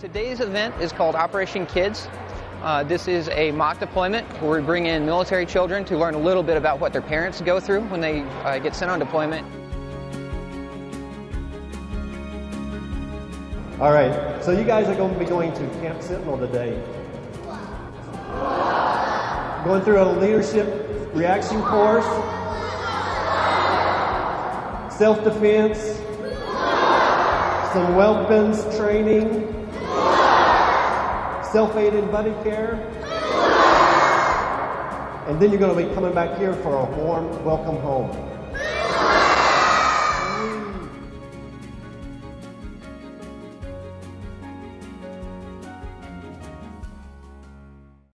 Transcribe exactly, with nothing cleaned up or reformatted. Today's event is called Operation KIDS. Uh, this is a mock deployment where we bring in military children to learn a little bit about what their parents go through when they uh, get sent on deployment. All right, so you guys are going to be going to Camp Sentinel today. Going through a leadership reaction course, self-defense, some weapons training, Self-Aid and Buddy Care, and then you're going to be coming back here for a warm welcome home.